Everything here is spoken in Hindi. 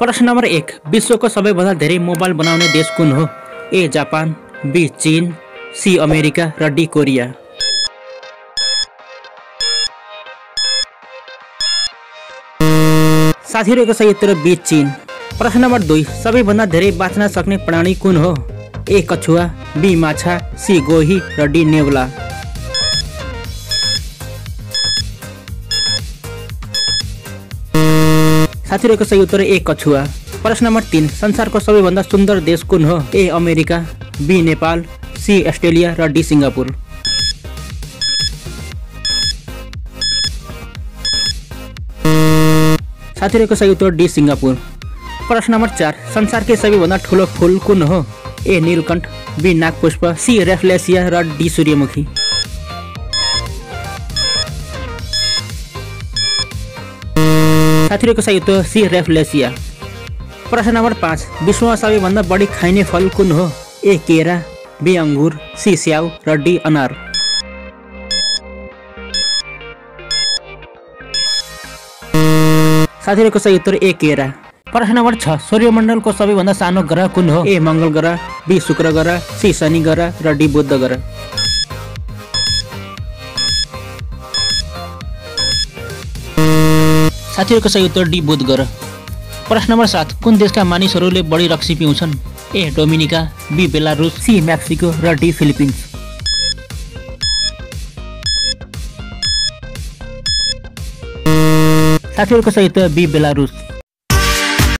प्रश्न नंबर 1, विश्वको सबैभन्दा धेरै मोबाइल बनाउने देश कुन हो? ए जापान, बी चीन, सी अमेरिका र डी कोरिया। साथीहरु यसको सही उत्तर बी चीन। प्रश्न नंबर 2, सबैभन्दा धेरै बाँच्न सक्ने प्राणी कुन हो? ए कछुवा, बी माछा, सी गोही र डी नेउला। साथीहरु यसको सही उत्तर ए कछुवा। प्रश्न नंबर 3, संसारको सबैभन्दा सुन्दर देश कुन हो? A America, B Nepal, C Australia र डी सिंगापुर। साथीहरु यसको सही उत्तर डी सिंगापुर। प्रश्न नंबर 4, संसार के सबैभन्दा ठूलो फूल कुन हो? ए नीलकण्ठ, बी नागपुष्प, सी रेफ्लेसिया र डी सूर्यमुखी। साथीहरुको सही उत्तर सी रेफ्लेसिया। प्रश्न नंबर 5, विश्वमा सबैभन्दा बढी खाइने फल कुन हो? ए केरा, बी अंगूर, सी स्याउ र डी अनार। साथीहरुको सही उत्तर ए केरा। प्रश्न नंबर 6, सूर्यमंडल को सबैभन्दा सानो ग्रह कुन हो? ए मंगल ग्रह, बी शुक्र ग्रह, सी शनि ग्रह र डी बुध ग्रह। साथीहरुको सही उत्तर डी बुध ग्रह। प्रश्न नंबर 7, कुन देशका मानिसहरूले बढी रक्सी पिउँछन्? A Dominica, B Belarus, C Mexico र डी फिलिपिंस। साथीहरुको सही उत्तर बी बेलारूस।